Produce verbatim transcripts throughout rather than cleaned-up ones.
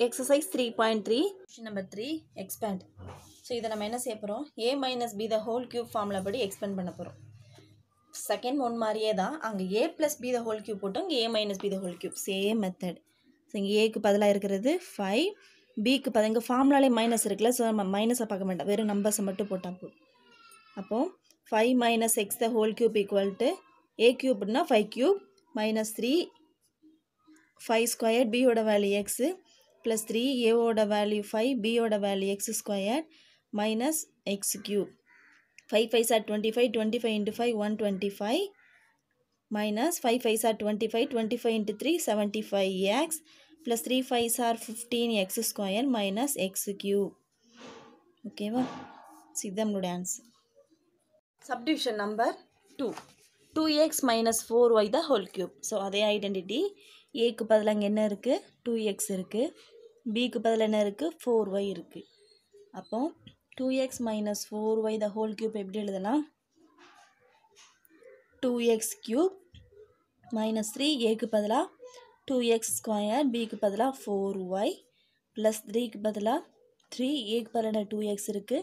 exercise three point three question number three expand so idha nama enna seiporom a minus b the whole cube formula padi expand panna porom second one mariye da anga a plus b the whole cube potu anga a minus b the whole cube same method so inga a ku padala irukiradhu five b ku padala inga formula la minus irukla so nama minus a paaka metta veru numbers mattum potta po appo five minus x the whole cube equal to a cube na five cube minus three five squared b oda value x plus three a oda value five b oda value x squared minus x cube five fives are twenty-five twenty-five into five one hundred twenty-five minus five fives are twenty-five twenty-five into three seventy-five x plus three fives are fifteen x squared minus x cube okay va see them no answer subdivision number two two x minus four y the whole cube so adhe identity a க்கு பதிலா அங்க என்ன இருக்கு two x இருக்கு b க்கு பதிலா என்ன இருக்கு four y இருக்கு அப்போ two x minus four y the whole cube எப்படி எழுதலாம் two x cube minus three a க்கு பதிலா two x square b க்கு பதிலா four y plus three க்கு பதிலா three a க்கு பதிலா two x இருக்கு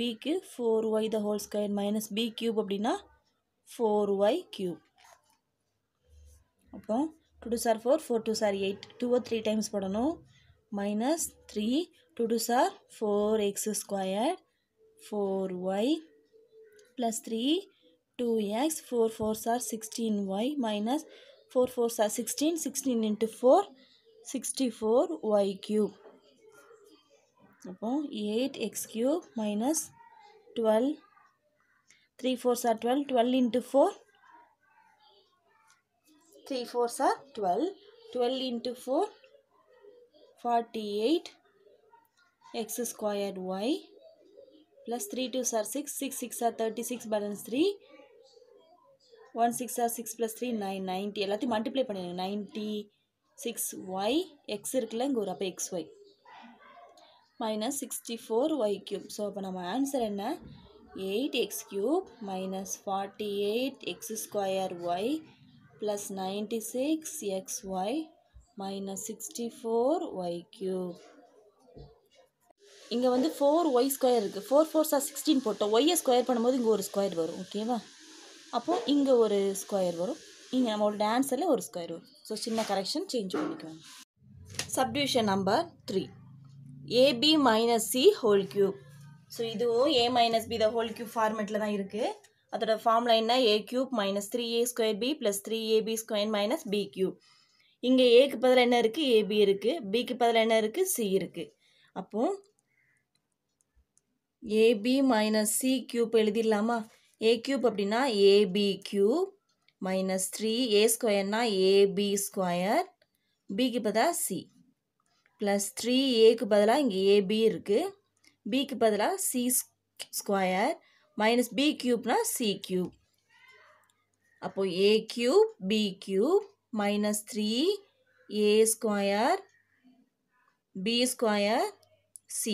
b க்கு four y the whole square minus b cube அப்படினா four y cube அப்போ two twos are four, four twos are eight. two or three times पढ़नो minus three. two twos are four x square four y plus three two x four fours are sixteen y minus four fours are sixteen sixteen into four sixty four y cube. अपो eight x cube minus twelve three fours are twelve twelve into four three fours are twelve twelve into four forty-eight x squared y plus three twos are six six six are thirty-six balance three one six are six plus three nine ninety எல்லாத்தையும் multiply பண்ணுங்க ninety-six y x இருக்குல இங்க ஒரு அப்ப xy minus sixty-four y cube so அப்ப நம்ம answer என்ன eight x cube minus forty-eight x squared y plus ninety-six x y minus sixty-four y cube இங்க வந்து four y square இருக்கு four fours are sixteen போட்டோம் y ஸ்கொயர் பண்ணும்போது இங்க ஒரு ஸ்கொயர் வரும் ஓகேவா அப்போ இங்க ஒரு ஸ்கொயர் வரும் இங்க நம்மளோட ஆன்சர்ல ஒரு ஸ்கொயர் வரும் சோ சின்ன கரெக்ஷன் சேஞ்ச் பண்ணிக்கலாம் subdivision number three ab - c whole cube so இதுவும் a - b the whole cube ஃபார்மட்ல தான் இருக்கு அதோட ஃபார்முலா என்ன a cube minus three a square b plus three a b square minus b cube இங்க a க்கு பதிலா என்ன இருக்கு ab இருக்கு b க்கு பதிலா என்ன இருக்கு c இருக்கு அப்போ ab minus c cube எழுதிடலாமா a cube அப்படினா ab cube minus three a square னா ab square b க்கு பதிலா c plus three a க்கு பதிலா இங்க ab இருக்கு b க்கு பதிலா c square minus b cube ना c cube अपो a cube b cube minus three a square b square c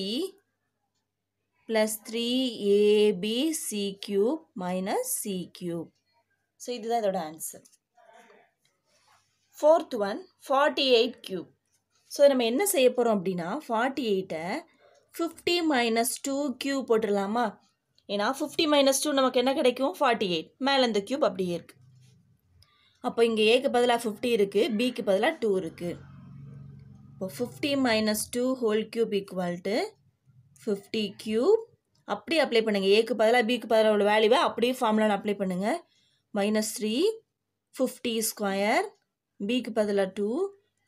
plus three a b c cube minus c cube so इधर तो डा answer fourth one forty-eight cube so नमें इन्ना सही पर हम D ना forty-eight है fifty minus two cube पोटर लामा ஏனா fifty minus two நமக்கு என்ன கிடைக்கும் forty-eight மேல இந்த கியூப் அப்படியே இருக்கு அப்ப இங்க a க்கு பதிலா fifty இருக்கு b க்கு பதிலா two இருக்கு அப்ப fifty minus two whole cube equal to fifty cube அப்படியே அப்ளை பண்ணுங்க a க்கு பதிலா b க்கு பதிலா உள்ள வேல்யூவை அப்படியே ஃபார்முலால அப்ளை பண்ணுங்க minus three fifty square b க்கு பதிலா two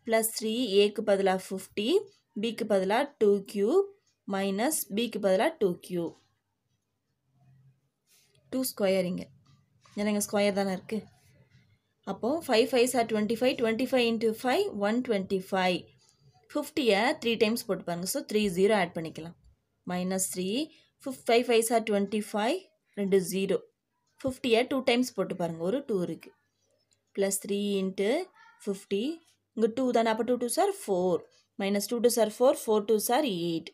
plus three a க்கு பதிலா fifty b க்கு பதிலா two cube minus b க்கு பதிலா two cube two square इंगे, यानेंगे square दाना रखे, अपो five five सा twenty five twenty five into five one twenty five, fifty या three times पोट पाएंगे, so three zero add पने किला, minus three, five five सा twenty five रेंडे zero, fifty या two times पोट पाएंगे, ओरो two रखे, plus three into fifty, इंगे two दाना अपो two two सार four, minus two two सार four, four two सार eight,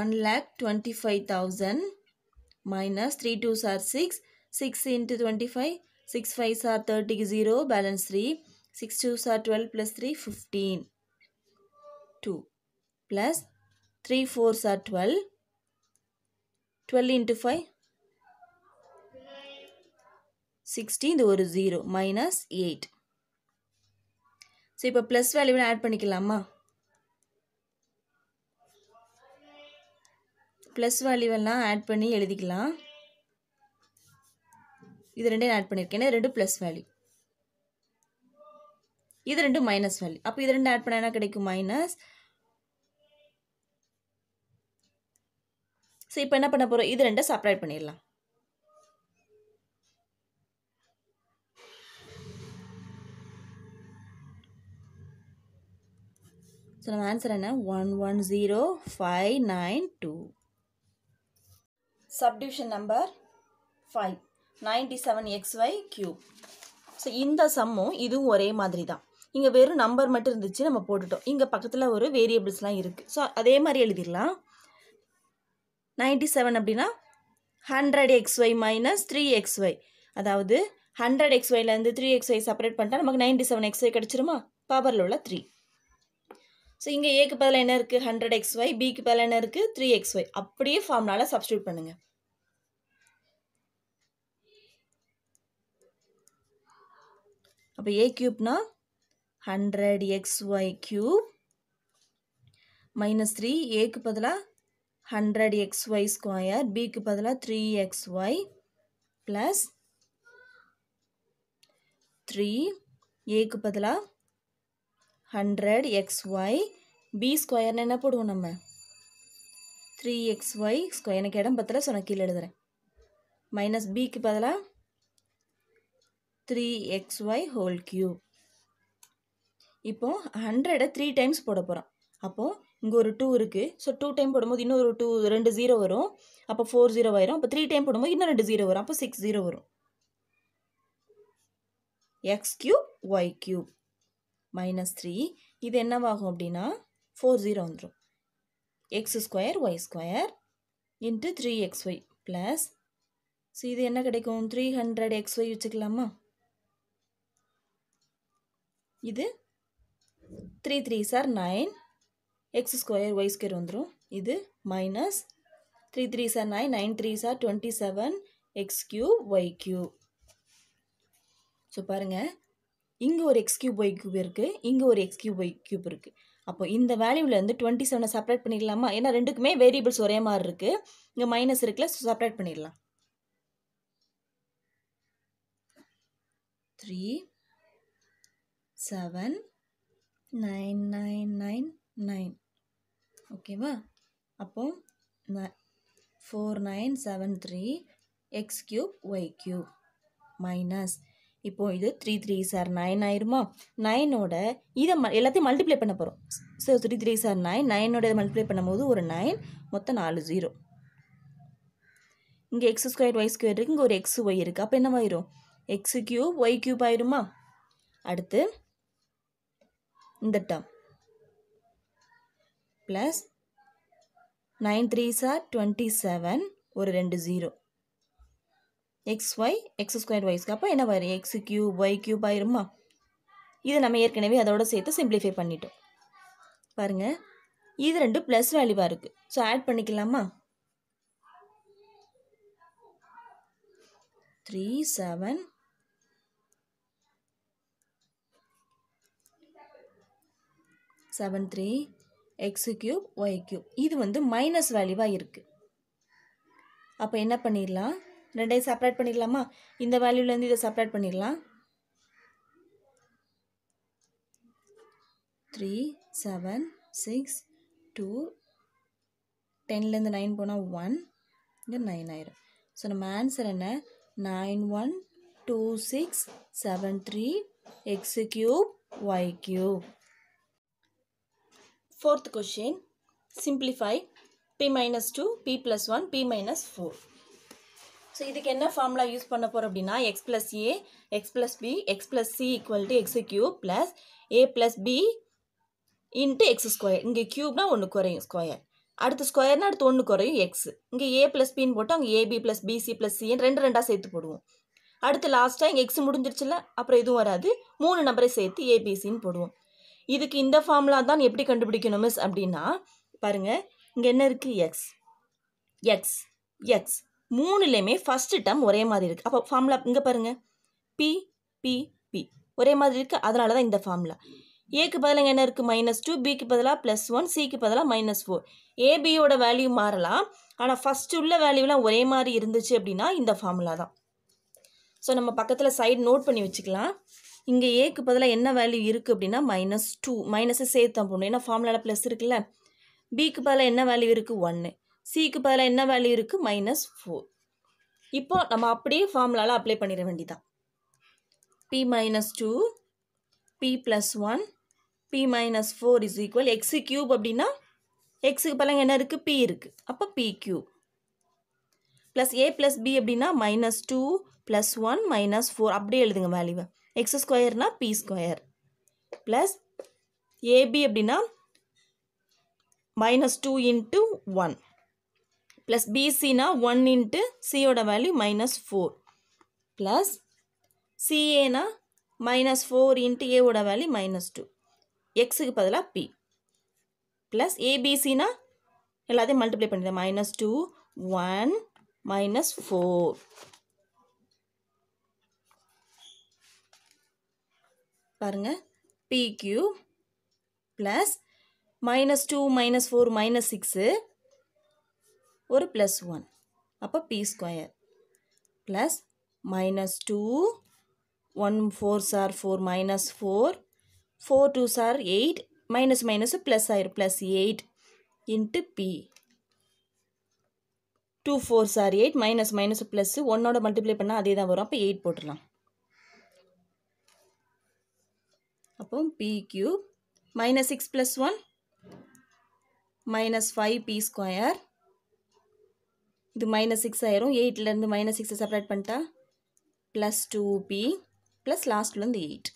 one lakh twenty five thousand minus three twos are six six into twenty-five six fives are thirty zero balance three six twos are twelve plus three, fifteen. two plus three fours are twelve. twelve into five, sixteen. There is zero minus eight. So, if plus value add panikkalama. Plus value add panni eludhikalam. This is add pannirken plus value. This is minus value. Appo idu rendu add panna kedaikku minus. So, now we will do this. So, the answer is one hundred ten thousand five hundred ninety-two. Subdivision number five. ninety-seven x y cube. So, this sum is the same. Here is a number. Here is a variable. So, that is the ninety-seven அப்படினா one hundred x y minus three x y. அதாவது one hundred x y ல இருந்து three x y separate பண்ணிட்டா நமக்கு ninety-seven x y கிடைச்சிருமா? பவர்ல உள்ள three. So இங்க a க்கு பதிலா என்ன இருக்கு? one hundred x y, b க்கு பதிலா என்ன இருக்கு? three x y. அப்படியே ஃபார்முலால சப்ஸ்டிட்யூட் பண்ணுங்க. அப்ப a³ னா one hundred x y³ minus three a க்கு பதிலா one hundred x y square, b க்கு பதிலா three x y plus three, a க்கு பதிலா one hundred x y, b square என்ன போடுவோம் நம்ம three x y square எனக்கு இடம் பத்தல சொன்ன கீழ எழுதுறேன் minus b க்கு பதிலா three x y whole cube. இப்போ one hundred three times போடப் போறோம். அப்போ இங்க ஒரு two இருக்கு. So two time போடும்போது இன்னொரு two ரெண்டு zero வரும். அப்ப four zero வரும். அப்ப three time போடும்போது இன்னொரு ரெண்டு zero வரும். அப்ப six zero வரும். x cube y cube minus three. இது என்னவாகும் அப்படினா four zero வந்துரும். x square y square into three x y plus. So இது என்ன கிடைக்கும்? three hundred x y வச்சுக்கலாமா? இது three threes are nine. X square y square வந்துரும். இது minus three threes are nine, nine threes are twenty-seven, x cube y cube. So பாருங்க, இங்க ஒரு x cube y cube இருக்கு, இங்க ஒரு x cube y cube இருக்கு. அப்போ இந்த வேல்யூல இருந்து twenty-seven செப்பரேட் பண்ணிடலாமா? ஏன்னா ரெண்டுக்குமே வேரியபிள்ஸ் ஒரே மாதிரி இருக்கு. இங்க மைனஸ் இருக்குல, சோ செப்பரேட் பண்ணிடலாம். three seven nine nine nine nine. Okay, va? அப்போ four nine seven three x cube y cube minus. இப்போ இது three threes are nine ஆயிருமா? nine ஓட இதை எல்லாத்தையும் மல்டிப்ளை பண்ண போகிறோம். So three threes are nine, nine ஓட இதை மல்டிப்ளை பண்ணும்போது ஒரு nine, மொத்தம் நாலு ஜீரோ. இங்கே எக்ஸ் ஸ்கொயர் ஒய் ஸ்கொயர் இருக்குது, இங்கே ஒரு எக்ஸ் ஒய் இருக்குது. அப்போ என்னவாயிரும்? எக்ஸ் கியூப் ஒய் கியூப் ஆயிருமா? அடுத்து இந்த term plus nine threes are twenty-seven ஒரு ரெண்டு zero xy x square y square அப்போ என்ன வரும்? x cube y cube ஆயிருமா? இது நம்ம ஏற்கனவே அதோட சேர்த்து சிம்பிளிஃபை பண்ணிட்டோம். பாருங்க, இது ரெண்டு ப்ளஸ் வேல்யூவா இருக்கு. ஸோ ஆட் பண்ணிக்கலாமா? Three seven seven three x cube y cube. இது வந்து minus value இருக்கு. அப்போ என்ன பண்ணிடலாம்? ரெண்டையும் செப்பரேட் பண்ணிடலாமா? இந்த வேல்யூலேருந்து இதை செப்பரேட் பண்ணிடலாம். த்ரீ செவன் சிக்ஸ் டூ டென்லேருந்து நைன் போனால் ஒன், இங்கே நைன் ஆயிரும். ஸோ நம்ம ஆன்சர் என்ன? Nine one two six seven three x cube y cube. Fourth question, simplify p minus two, p plus one, p minus four. So, இதுக்கு என்ன formula use பண்ண போகிறோம் அப்படின்னா x plus a, x plus b, x plus c equal to x cube plus a plus b into x square. இங்கே cube நான் ஒன்று குறையும் square. அடுத்து square நான் அடுத்து ஒன்று குறையும் x. இங்கே a plus b போட்டு அவங்க a b plus b c plus c ரெண்டு ரெண்டா சேர்த்து போடுவோம். அடுத்து லாஸ்ட்டாக எங்கள் எக்ஸ் முடிஞ்சிருச்சுல அப்புறம் எதுவும் வராது, மூணு நம்பரை சேர்த்து ஏபிசின்னு போடுவோம். இதுக்கு இந்த ஃபார்முலா தான் எப்படி கண்டுபிடிக்கணும் மிஸ் அப்படின்னா பாருங்கள், இங்கே என்ன இருக்குது எக்ஸ் எக்ஸ் எக்ஸ் மூணுலேயுமே ஃபஸ்ட்டு டம் ஒரே மாதிரி இருக்குது. அப்போ ஃபார்முலா இங்கே பாருங்கள், பி பி பி ஒரே மாதிரி இருக்குது, அதனால தான் இந்த ஃபார்முலா. ஏக்கு பதிலாக என்ன இருக்குது மைனஸ் டூ, பிக்கு பதிலாக ப்ளஸ் ஒன், சிக்கு பதிலாக மைனஸ் ஃபோர். ஏபியோட வேல்யூ மாறலாம், ஆனால் ஃபஸ்ட்டு உள்ள வேல்யூலாம் ஒரே மாதிரி இருந்துச்சு அப்படின்னா இந்த ஃபார்முலா தான். ஸோ நம்ம பக்கத்தில் சைடு நோட் பண்ணி வச்சுக்கலாம். இங்கே ஏக்கு பதிலாக என்ன வேல்யூ இருக்குது அப்படின்னா மைனஸ் டூ, மைனஸை சேர்த்து தான் போடணும், ஏன்னா ஃபார்முலாவில் ப்ளஸ் இருக்குல்ல. பிக்கு பதிலாக என்ன வேல்யூ இருக்குது ஒன்று, சிக்கு பதிலாக என்ன வேல்யூ இருக்குது மைனஸ் ஃபோர். இப்போது நம்ம அப்படியே ஃபார்முலாவில் அப்ளை பண்ணிட வேண்டிதான். B minus two b plus one b minus four is equal x cube அப்படின்னா எக்ஸுக்கு பதிலாக என்ன இருக்குது பி இருக்குது, அப்போ b cube plus a plus b அப்படின்னா minus two plus one minus four அப்படியே எழுதுங்க வேல்யூவை. எக்ஸ் ஸ்கொயர்னா பி ஸ்கொயர் ப்ளஸ் ஏபி அப்படின்னா minus two into one plus பிசினா ஒன் இன்ட்டு சியோட வேல்யூ மைனஸ் ஃபோர் ப்ளஸ் சிஏனா மைனஸ் ஃபோர் இன்ட்டு ஏவோட வேல்யூ மைனஸ் டூ, எக்ஸுக்கு பதிலாக பி ப்ளஸ் ஏபிசினா எல்லாத்தையும் மல்டிப்ளை பண்ணிடுறேன் minus two one minus four. பாருங்கள் b cube plus minus two minus four minus six ஒரு ப்ளஸ் ஒன் அப்போ b square plus minus two one fours are four minus four four twos are eight minus minus plus ஆயிரும் plus eight into b two fours are eight minus minus plus ஒன்னோட multiply பண்ணால் அதே தான் வரும், அப்போ eight போட்டுடலாம். அப்போ b cube minus six plus one minus five b square இது மைனஸ் சிக்ஸ் ஆயிரும், எயிட்லேருந்து மைனஸ் சிக்ஸை செப்ரேட் பண்ணிட்டா ப்ளஸ் டூ பி ப்ளஸ் லாஸ்ட்லேருந்து eight.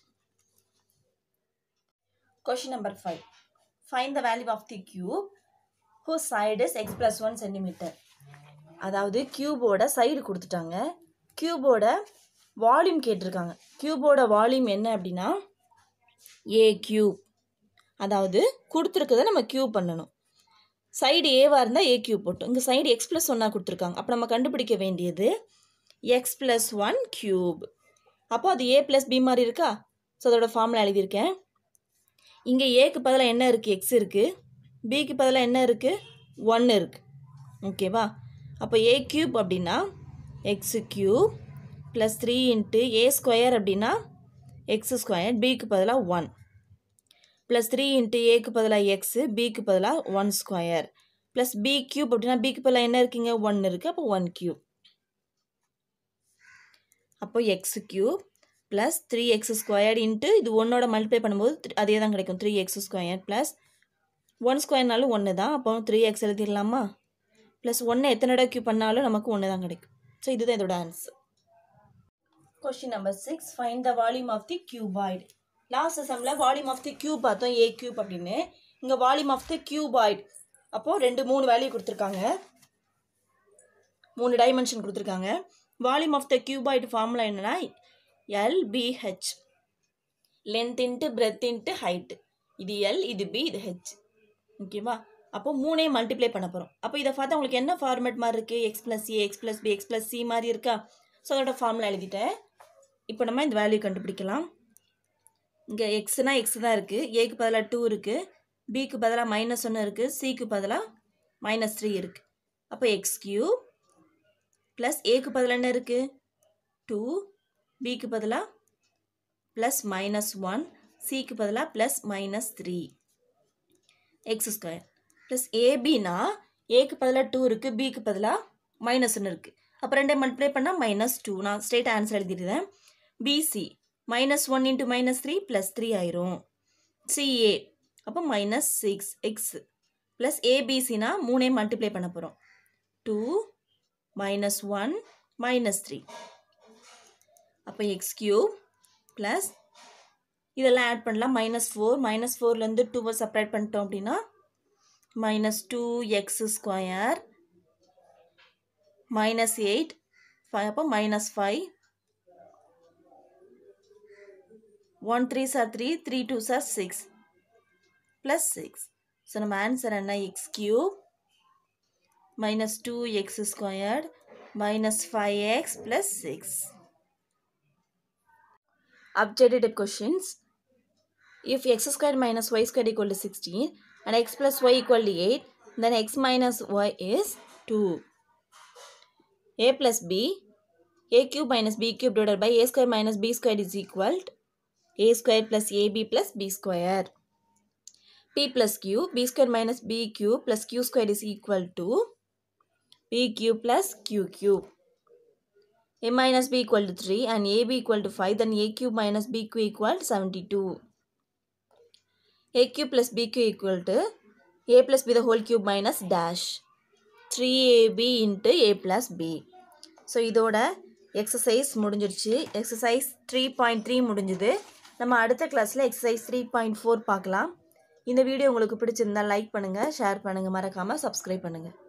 Question number five. Find the value of the cube whose side is x plus one centimeter. அதாவது கியூபோட side கொடுத்துட்டாங்க, கியூபோட volume கேட்டிருக்காங்க. கியூபோட volume என்ன அப்படின்னா ஏ கியூப், அதாவது கொடுத்துருக்கதை நம்ம கியூப் பண்ணணும். சைடு ஏவாக இருந்தால் ஏ கியூப் போட்டோம், இங்கே சைடு எக்ஸ் ப்ளஸ் ஒன்னாக கொடுத்துருக்காங்க. அப்போ நம்ம கண்டுபிடிக்க வேண்டியது எக்ஸ் ப்ளஸ் ஒன் கியூப். அப்போ அது ஏ ப்ளஸ் பி மாதிரி இருக்கா, ஸோ அதோட ஃபார்முலா எழுதியிருக்கேன். இங்கே ஏக்கு பதிலாக என்ன இருக்குது எக்ஸ் இருக்குது, பிக்கு பதிலாக என்ன இருக்குது ஒன்று இருக்குது, ஓகேவா. அப்போ ஏ கியூப் அப்படின்னா x cube plus three into a square அப்படின்னா எக்ஸு ஸ்கொயர், பிக்கு பதிலாக ஒன் ப்ளஸ் த்ரீ இன்ட்டு ஏக்கு பதிலாக எக்ஸு, பிக்கு பதிலாக one square plus b cube அப்படின்னா பிக்கு பதிலாக என்ன இருக்குங்க ஒன்று இருக்குது, அப்போ ஒன் கியூப். அப்போ x cube plus three X square into இது ஒன்னோட மல்டிப்ளை பண்ணும்போது அதே தான் கிடைக்கும் three X square plus one ஸ்கொயர்னாலும் ஒன்று தான், அப்போ த்ரீ எக்ஸ் எழுதிடலாமா ப்ளஸ் ஒன்று எத்தனோட கியூ பண்ணாலும் நமக்கு ஒன்று தான் கிடைக்கும். ஸோ இதுதான் இதோட answer. Question number six. Find the volume of the cuboid. Last செம்மில் வால்யூம் ஆஃப் தி கியூப் பார்த்தோம் ஏ கியூப் அப்படின்னு, இங்கே வால்யூம் ஆஃப் தி கியூபாய்டு. அப்போது ரெண்டு மூணு வேல்யூ கொடுத்துருக்காங்க, மூணு டைமென்ஷன் கொடுத்துருக்காங்க. Volume of the cuboid formula என்னென்னா LBH, length into breadth into height, இது எல் இது பி இது ஹெச், ஓகேவா. அப்போ மூணையும் மல்டிப்ளை பண்ண போகிறோம். அப்போ இதை பார்த்தா உங்களுக்கு என்ன ஃபார்மேட் மாதிரி இருக்குது, X plus A X plus B X plus C மாதிரி இருக்கா, ஸோ அதோட ஃபார்முலா எழுதிட்டேன். இப்போ நம்ம இந்த வேல்யூ கண்டுபிடிக்கலாம். இங்கே எக்ஸுனா எக்ஸ் தான் இருக்குது, ஏக்கு பதிலாக டூ இருக்குது, பிக்கு பதிலாக மைனஸ் ஒன்று இருக்குது, சிக்கு பதிலாக மைனஸ் த்ரீ இருக்குது. அப்போ எக்ஸ் கியூ ப்ளஸ் ஏக்கு பதிலாக என்ன இருக்குது டூ, பிக்கு பதிலாக ப்ளஸ் மைனஸ் ஒன், சிக்கு பதிலாக plus minus three, X square plus ஏபினா ஏக்கு பதிலாக டூ இருக்குது, பிக்கு பதிலாக மைனஸ் ஒன்று இருக்குது, அப்போ ரெண்டே மல்டிப்ளை பண்ணால் மைனஸ் டூ. நான் ஸ்ட்ரெயிட் ஆன்சர் எழுதிடுறேன். BC minus one into minus three plus three ஆயிரும், சிஏ அப்போ மைனஸ் சிக்ஸ் எக்ஸ் ப்ளஸ் ஏபிசினா மூணே மல்டிப்ளை பண்ண போகிறோம் two minus one minus three, அப்போ எக்ஸ் கியூப் ப்ளஸ் இதெல்லாம் ஆட் பண்ணலாம் மைனஸ் ஃபோர், மைனஸ் ஃபோர்லேருந்து டூவை செப்ரேட் பண்ணிட்டோம் அப்படின்னா minus two X square minus eight five அப்போ minus five one threes are three, three twos are six, plus six. So, our answer is x cube minus two x squared minus five x plus six. Updated type questions. If x squared minus y squared equal to sixteen and x plus y equal to eight, then x minus y is two. A plus b, a cube minus b cube divided by a square minus b squared is equal to a square plus ab plus b squared. P plus Q, B square minus B cube plus Q square is equal to P cube plus Q cube. A minus B equal to three and A B equal to five, then A cube minus B Q equal to seventy-two. A cube plus B Q equal to A plus B the whole cube minus dash. three A B into A plus B. So, இதோட exercise முடிஞ்சிருச்சு. Exercise three point three முடிஞ்சுது. நம்ம அடுத்த கிளாஸ்ல exercise three point four பார்க்கலாம். இந்த video உங்களுக்கு பிடிச்சிருந்தா லைக் பண்ணுங்க, ஷேர் பண்ணுங்க, மறக்காம சப்ஸ்கிரைப் பண்ணுங்க.